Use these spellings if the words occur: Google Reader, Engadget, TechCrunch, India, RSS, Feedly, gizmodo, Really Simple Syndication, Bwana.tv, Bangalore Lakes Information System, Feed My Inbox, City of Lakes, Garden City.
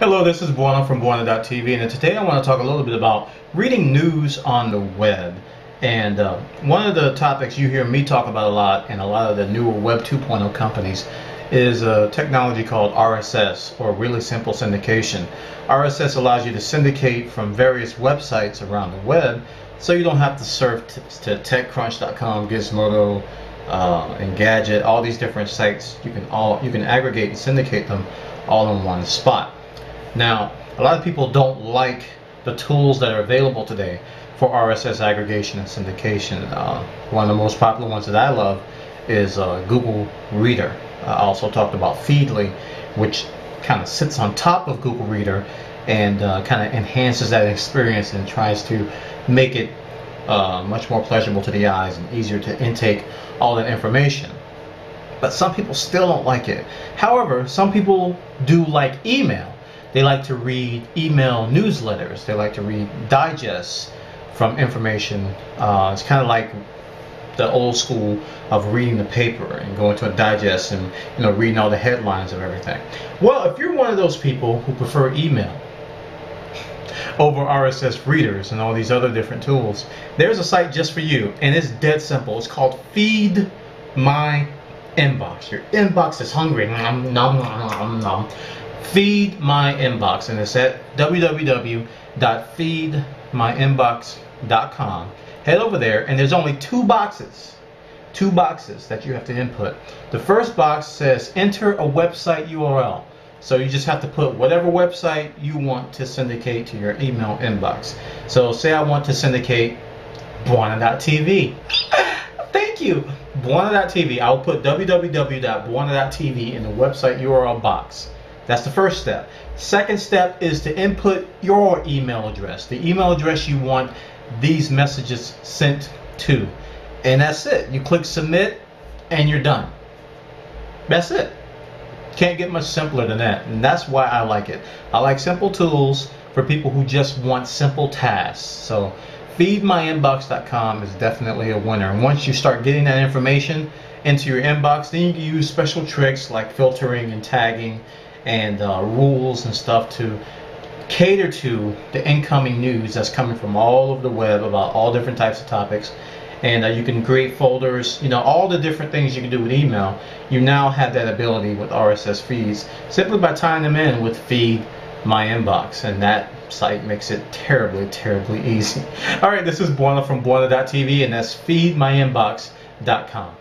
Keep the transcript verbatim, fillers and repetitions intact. Hello, this is Bwana from Bwana dot T V, and today I want to talk a little bit about reading news on the web. And uh, one of the topics you hear me talk about a lot, and a lot of the newer Web two point oh companies, is a technology called R S S, or Really Simple Syndication. R S S allows you to syndicate from various websites around the web, so you don't have to surf to tech crunch dot com, Gizmodo, uh, Engadget, all these different sites. You can all you can aggregate and syndicate them all in one spot. Now, a lot of people don't like the tools that are available today for R S S aggregation and syndication. Uh, one of the most popular ones that I love is uh, Google Reader. I also talked about Feedly, which kind of sits on top of Google Reader and uh, kind of enhances that experience and tries to make it uh, much more pleasurable to the eyes and easier to intake all that information. But some people still don't like it. However, some people do like email. They like to read email newsletters. They like to read digests from information. Uh, it's kind of like the old school of reading the paper and going to a digest and you know reading all the headlines of everything. Well, if you're one of those people who prefer email over R S S readers and all these other different tools, there's a site just for you, and it's dead simple. It's called Feed My Inbox. Your inbox is hungry. Nom, nom, nom, nom. Feed My Inbox, and it's at w w w dot feed my inbox dot com. Head over there, and there's only two boxes, two boxes that you have to input. The first box says enter a website U R L, so you just have to put whatever website you want to syndicate to your email inbox. So say I want to syndicate Bwana dot T V. Thank you, Bwana dot T V. I'll put w w w dot bwana dot t v in the website U R L box. That's the first step. Second step is to input your email address, the email address you want these messages sent to. And that's it. You click submit and you're done. That's it. Can't get much simpler than that. And that's why I like it. I like simple tools for people who just want simple tasks. So feed my inbox dot com is definitely a winner. And once you start getting that information into your inbox, then you can use special tricks like filtering and tagging and uh, rules and stuff to cater to the incoming news that's coming from all over the web about all different types of topics. And uh, you can create folders, you know, all the different things you can do with email. You now have that ability with R S S feeds simply by tying them in with Feed My Inbox, and that site makes it terribly, terribly easy. All right, this is Bwana from Bwana dot T V, and that's feed my inbox dot com.